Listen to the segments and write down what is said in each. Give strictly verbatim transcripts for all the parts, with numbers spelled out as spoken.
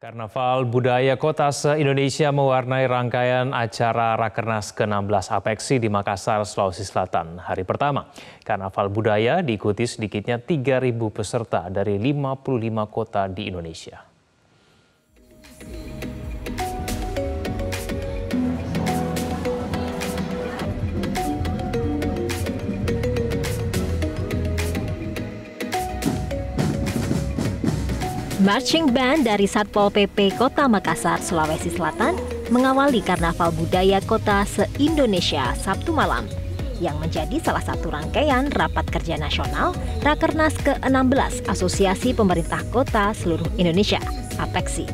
Karnaval budaya kota se-Indonesia mewarnai rangkaian acara Rakernas ke enam belas Apeksi di Makassar, Sulawesi Selatan. Hari pertama, Karnaval budaya diikuti sedikitnya tiga ribu peserta dari lima puluh lima kota di Indonesia. Marching band dari Satpol P P Kota Makassar, Sulawesi Selatan mengawali Karnaval Budaya Kota se-Indonesia Sabtu malam yang menjadi salah satu rangkaian Rapat Kerja Nasional Rakernas ke enam belas Asosiasi Pemerintah Kota Seluruh Indonesia, Apeksi.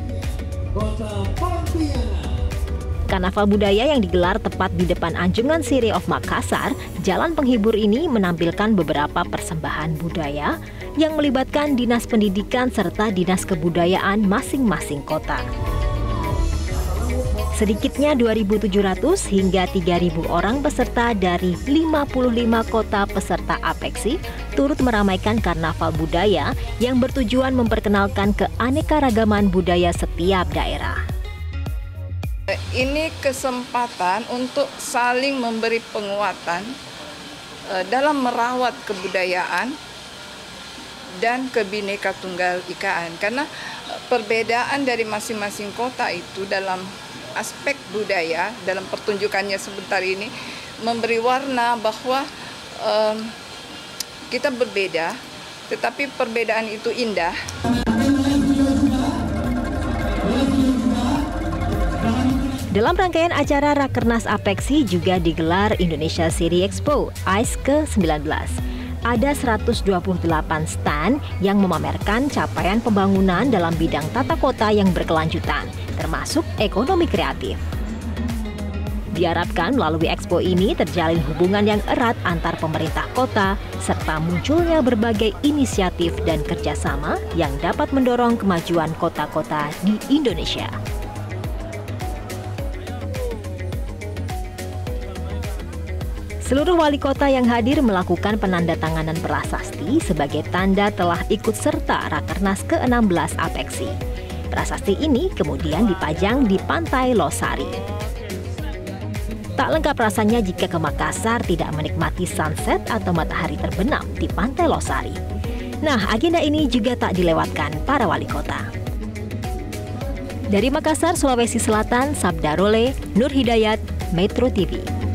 Karnaval budaya yang digelar tepat di depan Anjungan Sireh of Makassar, Jalan Penghibur ini menampilkan beberapa persembahan budaya yang melibatkan dinas pendidikan serta dinas kebudayaan masing-masing kota. Sedikitnya dua ribu tujuh ratus hingga tiga ribu orang peserta dari lima puluh lima kota peserta Apeksi turut meramaikan karnaval budaya yang bertujuan memperkenalkan keanekaragaman budaya setiap daerah. Ini kesempatan untuk saling memberi penguatan dalam merawat kebudayaan dan Kebhinneka Tunggal Ikaan, karena perbedaan dari masing-masing kota itu dalam aspek budaya dalam pertunjukannya sebentar ini memberi warna bahwa um, kita berbeda, tetapi perbedaan itu indah. Dalam rangkaian acara Rakernas Apeksi juga digelar Indonesia City Expo A I S ke sembilan belas. Ada seratus dua puluh delapan stand yang memamerkan capaian pembangunan dalam bidang tata kota yang berkelanjutan, termasuk ekonomi kreatif. Diharapkan melalui expo ini terjalin hubungan yang erat antar pemerintah kota, serta munculnya berbagai inisiatif dan kerjasama yang dapat mendorong kemajuan kota-kota di Indonesia. Seluruh wali kota yang hadir melakukan penandatanganan prasasti sebagai tanda telah ikut serta Rakernas ke enam belas Apeksi. Prasasti ini kemudian dipajang di Pantai Losari. Tak lengkap rasanya jika ke Makassar tidak menikmati sunset atau matahari terbenam di Pantai Losari. Nah, agenda ini juga tak dilewatkan para wali kota. Dari Makassar, Sulawesi Selatan, Sabda Role, Nur Hidayat, MetroTV.